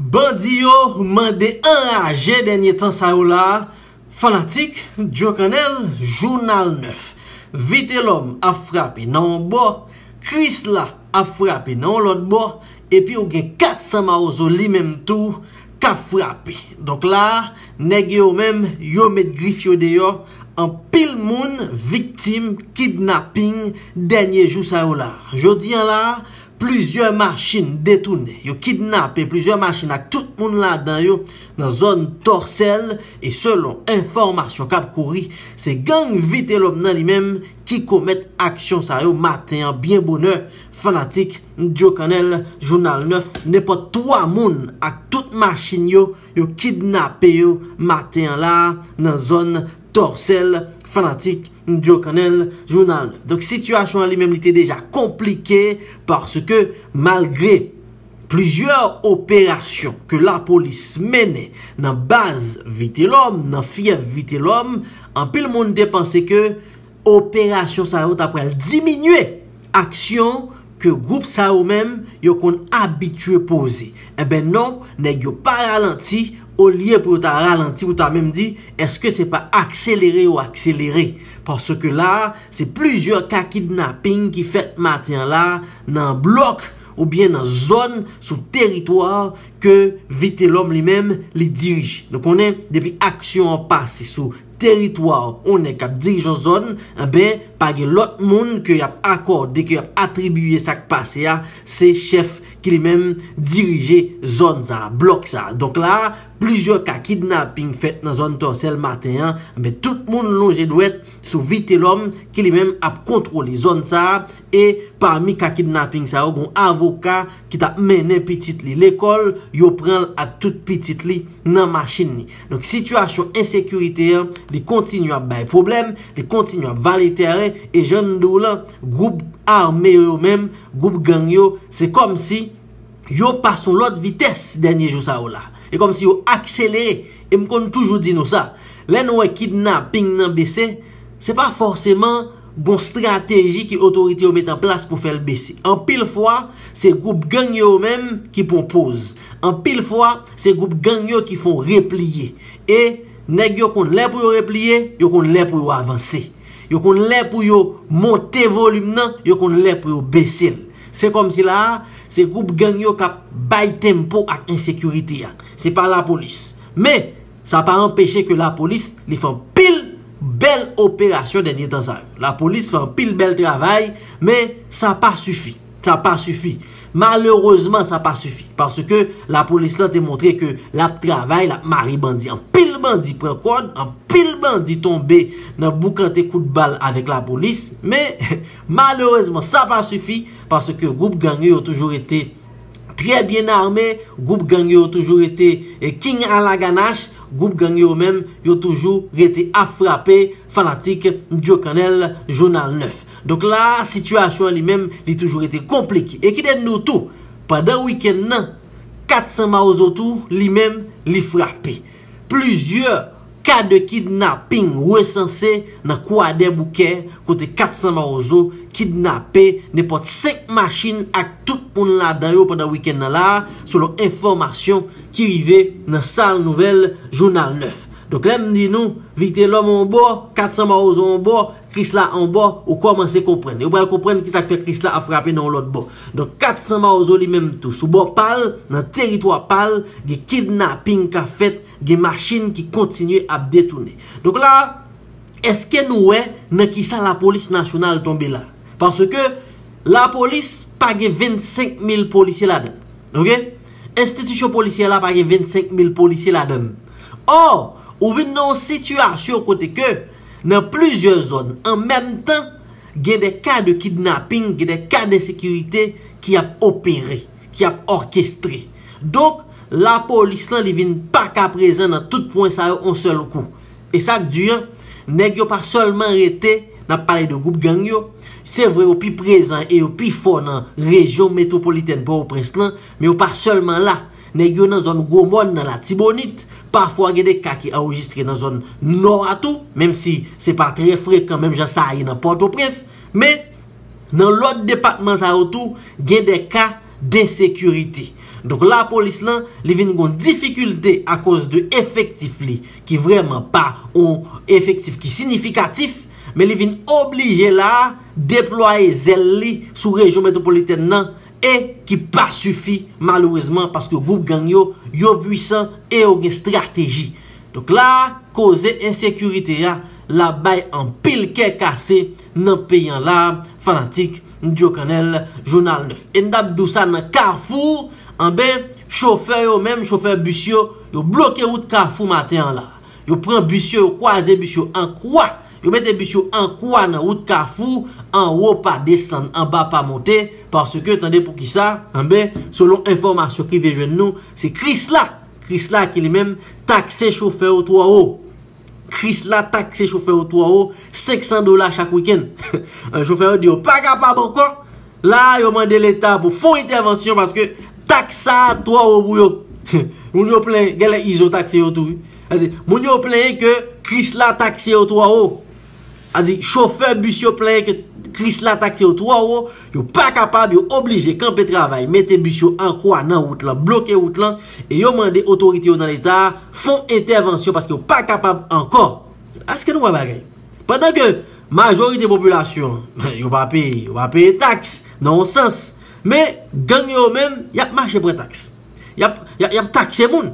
Bandi yo mandé enragé dernier temps ça là fanatique Djo Kanèl Journal 9 Vitelhomme a frappé non bord Kris-la a frappé non l'autre bord et puis ou gen 400 Mawozo li même tout qu'a frappé donc là nèg yo même yo met griffe yo dehors en pile moun victime kidnapping dernier jour ça là jodi en là plusieurs machines détournées, yo kidnappé plusieurs machines avec tout le monde là-dedans, dans zone Tòsèl, et selon information k'ap kouri, c'est gang Vitelhomme nan lui-même qui commet action ça yo matin bien bonheur fanatique Djo Kanèl Journal 9 n'importe 3 moun avec toute machine yo kidnappé yo matin là dans zone Tòsèl fanatique Djo Kanèl Journal. Donc situation elle-même était déjà compliquée parce que malgré plusieurs opérations que la police menait dans base Vitelhomme, dans fief Vitelhomme, en pile monde pensait que opération ça après diminuer action que groupe ça ou même yo kon habitué poser. Eh ben non, nèg yo pas ralenti. Au lieu pour ta ralenti, pour ta même dit, est-ce que c'est pas accéléré ou accéléré? Parce que là, c'est plusieurs cas kidnapping qui fait matin là, dans bloc, ou bien dans zone, sous territoire, que Vitelhomme lui-même, les dirige. Donc on est, depuis action en passé, sous territoire, on est cap dirigeant zone, eh ben, pas de l'autre monde que y a accordé, que y a attribué ça qui passe, c'est chef qui lui-même dirigeait zone ça, bloc ça. Donc là, plusieurs cas kidnapping fait dans zone Tòsèl matin, mais tout le monde longé doit être sous Vitelhomme qui lui-même a contrôlé zone ça et parmi cas kidnapping ça un avocat qui t'a mené petite li l'école, yo prend à toute petite li dans machine. Donc situation insécurité, il continue à bailler problème, il continue à valer terrain et jeune doulan groupe armé eux-mêmes, groupe gang yo, c'est comme si yo passe l'autre vitesse dernier jour ça là. Et comme si vous accélérez. Et me compte toujours dire nous ça. Là nous kidnapping nan baissé, c'est pas forcément bon stratégie que autorité met en place pour faire le baisser. En pile fois, c'est groupe gang yo même qui propose. En pile fois, c'est groupe gang yo qui font replier. Et nèg yo konn lè pour replier, yo konn lè pour avancer. Yo konn lè pour monter volume nan, yo konn lè pour baisser. C'est comme si là, c'est groupe gang yo k'ap bay tempo ak insécurité. C'est pas la police. Mais ça n'a pas empêché que la police li fait pile belle opération dernier temps ça. La police fait un pile bel travail, mais ça n'a pas suffi. Ça n'a pas suffi. Malheureusement, ça n'a pas suffi. Parce que la police là te montré que la travail, la mari bandit. En pile bandit prend code, en pile bandit tombé dans boucanté coup de balle avec la police. Mais malheureusement, ça n'a pas suffi. Parce que groupe gang yo a toujours été très bien armé, groupe gang yo a toujours été king à la ganache, groupe gang yo même yo toujours été à frapper fanatique Djo Kanèl Journal 9. Donc la situation lui-même a toujours été compliquée. Et qui dit nous tout pendant week-end 400 Mawozo tout lui-même li frappé. Plusieurs cas de kidnapping recensés dans quoi des bouquets côté 400 Mawozo kidnappé n'importe 5 machines avec tout le monde là-dedans pendant le week-end là selon information qui arrivait dans salle nouvelle Journal 9. Donc là me dit nous Vitelhomme en bas, 400 Mawozo en bas, Kris-la en bas, ou commencez à comprendre. Vous pouvez comprendre qui ça fait Kris-la a frappé dans l'autre bord. Donc 400 Mawozo lui même tout sous bord pal, dans territoire pal, des kidnapping qu'a fait, des machines qui continuent à détourner. Donc là, est-ce que nous dans qui ça la police nationale tombée là? Parce que la police pas 25 000 policiers là-dedans. OK? Institution policière là pas 25 000 policiers là-dedans. Or, on vient dans une situation côté que dans plusieurs zones en même temps, il y a des cas de kidnapping, il y a des cas de sécurité qui a opéré, qui a orchestré. Donc la police là, ne vient pas qu'à présent dans tout point ça un seul coup. Et ça dure, nèg yo pas seulement arrêté, n'a parlé de groupe gang yo. C'est vrai, au plus présent et au plus fort dans la région métropolitaine Port-au-Prince, mais pas seulement là. Nèg yo dans zone Gomon, dans la Tibonite, parfois il y a des cas qui enregistrés dans zone nord à tout, même si c'est pas très fréquent, même j'en sais dans Port-au-Prince, mais dans l'autre département ça autour, il y a des cas d'insécurité. Donc la police là, il vient une difficulté à cause de effectif li, qui vraiment pas un effectif qui significatif, mais il vient obligé là déployer zèle li sous région métropolitaine nan, et qui pas suffit malheureusement parce que groupe gang yo puissant et yo gen stratégie. Donc là causer insécurité là, la baille en pile qui est cassé dans pays là fanatique Djo Kanèl Journal 9 et d'abdou ça dans Carrefour en ben chauffeur yo même chauffeur bus yo bloqué route Carrefour matin là yo prend bus yo croiser bus yo en croix yo mette bus yo en croix dans route Carrefour en haut pas descendre en bas pas monter parce que attendez pour qui ça en ben selon information qui vient joindre nous c'est Kris-la qui lui-même taxé chauffeur au toit haut. Kris-la taxe chauffeur au toit haut, $500 chaque week-end. Un chauffeur dit, pas capable encore. Là, il demande l'État pour faire intervention parce que taxe à toi au bouillot. Moun yo plein, gèle iso taxe au toit. Moun yo plein que Kris-la taxe au toit haut. Chauffeur bus yo plein que Kris-la taxe au toit haut. Yo pas capable, yo obligé, camper travail, mettez bus yo en croix dans route là, bloquer route là, et yo mandé autorité dans l'État, font intervention parce que yo pas capable encore. Est-ce que nous va bagaille? Pendant que majorité population, yo va payer taxe, non sens. Mais gang yo même, y a marché pour taxe. Y a taxé moun.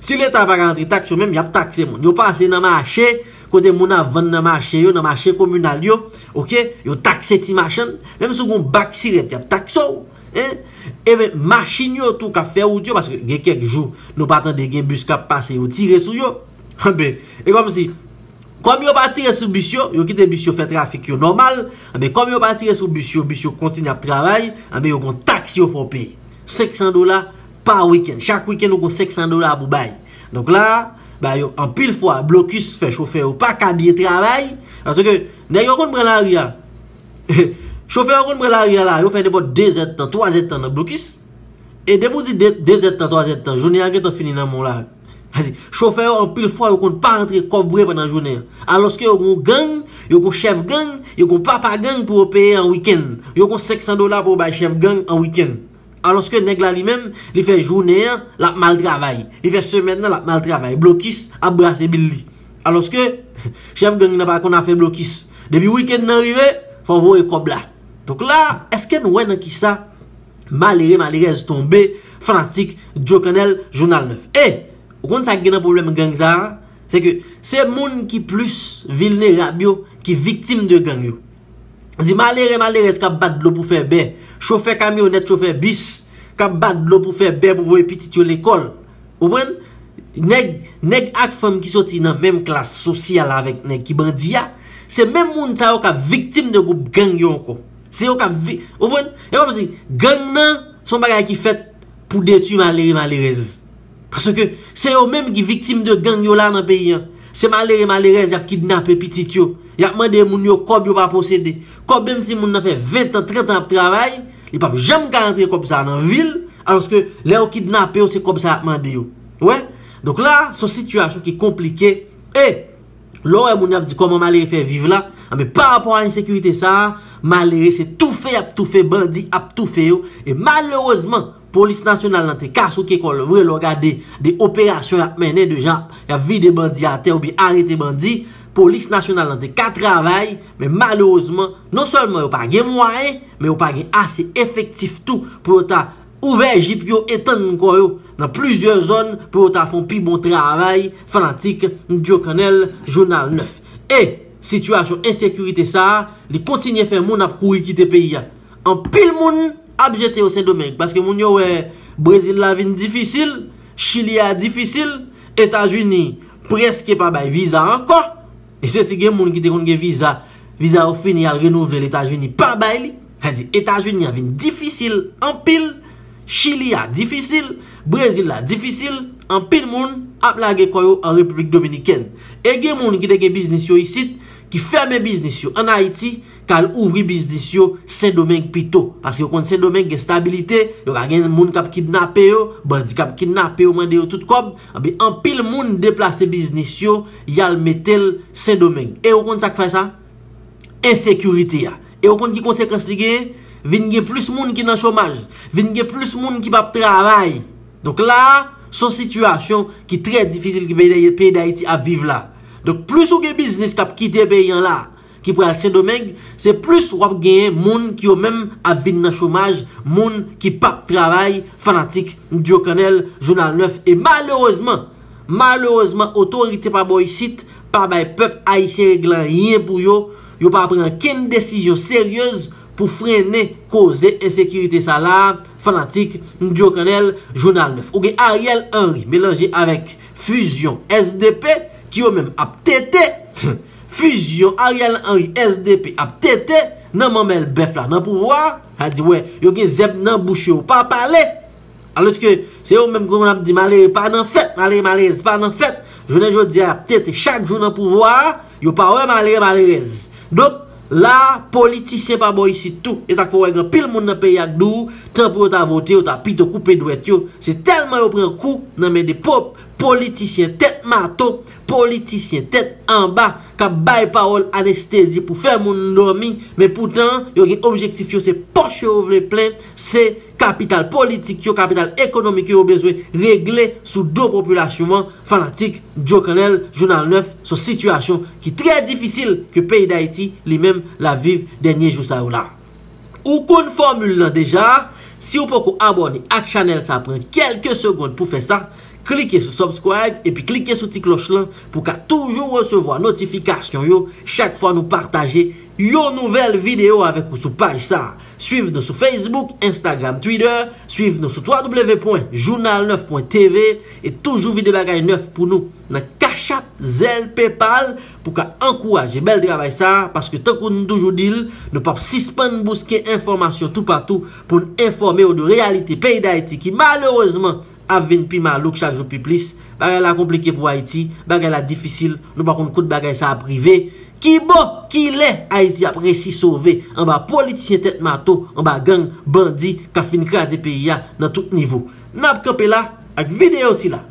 Si l'État va rentrer taxe yo même, y a taxé moun. Yo passé dans marché. Côté moun a vendre dans marché communal yo, OK, yo taxé ti machin, même si on bac siret y a taxe hein, et ben machine yo tout ka fait audio parce que gen quelques jours nous pas attendre gen bus ka passer yo tirer sur yo. Ben et comme si comme yo pas tirer sur bus yo, yo quitter bus yo fait trafic yo normal, mais comme yo pas tirer sur bus yo continue à travailler, mais yo gon taxe yo faut payer. $500 par week-end. Chaque week-end on gon $500 pour bail. Donc là bah yo, en pile fois blocus fait chauffeur ou pas qu'à bien travail parce que d'ailleurs on prend l'arrière chauffeur on prend l'arrière là yo fait d'abord 2 heures temps 3 heures temps dans blocus et depuis dit 2 heures temps 3 heures temps journée a fini dans mon là chauffeur en pile fois yo compte pas rentrer cobre pendant journée alors que yo gang yo gon chef gang yo gon papa gang pour payer en week-end yo gon $500 pour bail chef gang en week-end. Alors que nèg la lui-même, il fait journée, la mal travail. Il fait semaine, la mal travail. Blokis, abrasé Billy. Alors que, chef gang n'a pas qu'on a fait blokis. Depuis week-end arrivé, faut voir le cobla. Donc là, est-ce que nous voyons qui ça? Malheureux, malheureuse tombé, fanatique, Djo Kanèl, Journal 9. Et, vous connaissez ça qui est un problème gang ça? C'est que, c'est moun qui plus vulnérable, qui victime de gang yo. On dit malheureux, malheureuse, qui a battu de l'eau pour faire bain. Chauffeur camionnette, chauffeur bus, kap bat de l'eau pour faire bébé pour voir petit yo l'école. Vous comprenez? Nèg ak femme qui sorti dans même classe sociale avec nèg qui bandia, c'est même moun ça qui victime de groupe gang yo encore. C'est yo qui vous comprenez? Et comme si gang nan son bagay qui fait pour détruire malheureux malheureuse. Parce que c'est eux même qui victime de gang yo là dans pays. C'est malheureux malheureuse y a kidnappé petit yo. Y a mandé moun yo kob yo pas possédé. Kob même si moun nan fait 20 ans 30 ans de travail, il pas jamais rentrer comme ça dans ville alors que les ont kidnappé c'est comme ça mandé yo. Ouais. Donc là, son situation qui est compliquée et l'on moun a dit comment malheureux fait vivre là, mais par rapport à l'insécurité ça, malheureux c'est tout fait, a tout fait bandit, a tout fait yo. Et malheureusement police nationale dans tes cas sous qui col vrai regarder des opérations à mener de gens, y a vide bandit à terre ou bien arrêter bandit. Police nationale dans tes 4 travail, mais malheureusement, non seulement il n'y a pas de moyens, mais il n'y a pas assez effectif tout pour ta ouvert jip yo étendre encore dans plusieurs zones pour ta font plus bon travail fanatique Djo Kanèl Journal 9. Et situation insécurité ça, il continue faire moun a courir quitter pays. En pile moun a jeté au Saint-Domingue parce que moun yo Brésil la vin difficile, Chili a difficile, États-Unis presque pas bay visa encore. Et c'est si gen moun ki te kon gen visa au fini à renouveler les États-Unis pas bail, elle dit États-Unis a vin difficile en pile, Chili a difficile, Brésil a difficile, en pile moun a plage koyo en République Dominicaine. Et gen moun ki te gen business yo ici qui ferme business yo en Haïti, kal ouvri business yo Saint-Domingue pito parce que kon Saint-Domingue gen stabilité, yo pa gen moun kap kidnappé yo, bandi kap kidnappé yo mande yo tout kob, ben en pile moun déplacer business yo, yal metel Saint-Domingue. Et ou kon ça fait ça? Insécurité ya. Et ou kon ki conséquence li gen? vinn gen plus moun ki nan chômage, vinn gen plus moun ki pa travail. Donc là, son situation qui est très difficile qui pays d'Haïti à vivre là. Donc plus ou gen business qui quitter pays là, qui pour Saint-Domingue, c'est plus ou gagner moun qui au même à vinn nan chômage, moun qui pa travail, fanatique Djo Kanèl Journal 9 et malheureusement autorité pas boy site, pas bay peuple haïtien réglant rien pour yo, yo pas prendre ken décision sérieuse pour freiner causer insécurité ça là, fanatique Djo Kanèl Journal 9. Ou bien Ariel Henry mélangé avec fusion SDP qui au même a tété fusion Ariel Henry SDP a tété nan mamel bœuf là nan pouvoir, a dit ouais, yo gen zèb nan bouche ou pas parler. Alors que c'est eux même qu'on a dit malé pas dans fête, malaise pas dans fête. Je ne dis pas peut-être chaque jour dans le pouvoir, il n'y a pas malaise. Donc là, politicien pas bon ici tout. Et ça faut que pile monde dans pays ak dou, tant pour ta voter, ou ta pito couper douette yo, c'est tellement yo prend coup dans mais des pop politiciens tête marteau, politiciens tête en bas, qui bail parole anesthésie pour faire moun dormir, mais pourtant, yo gen objectif yo c'est poche yo vle plein, c'est capital politique yo, capital économique yo besoin régler sous deux populations fanatiques Djo Kanèl Journal 9 sur situation qui très difficile que pays d'Haïti lui-même la vive dernier jour ça ou là. Ou kon formule là déjà, si vous pouvez abonner à la chaîne, ça prend quelques secondes pour faire ça. Cliquez sur subscribe et puis cliquez sur petite cloche là pour qu'à toujours recevoir notification yo chaque fois nous partager une nouvelle vidéo avec vous sur page ça. Suivez-nous sur Facebook, Instagram, Twitter, suivez-nous sur www.journal9.tv et toujours vidéo bagaille 9 pour nous dans Cash App, Zelle, PayPal pour qu'à encourager bel travail ça parce que tant qu'on nous toujours dit ne pas suspendre bousquer information tout partout pour nous informer de réalité pays d'Haïti qui malheureusement avin pi malouk chaque jour pi plus, bagay la compliqué pour Haïti, bagay la difficile, nous pas contre coup de bagay ça à privé. Qui bon, qui l'est, Haïti après si sauvé, en bas politicien tête mato, en bas gang, bandit, qui a fini de craser pays dans tout niveau. N'a pas campé là, avec vidéo aussi là.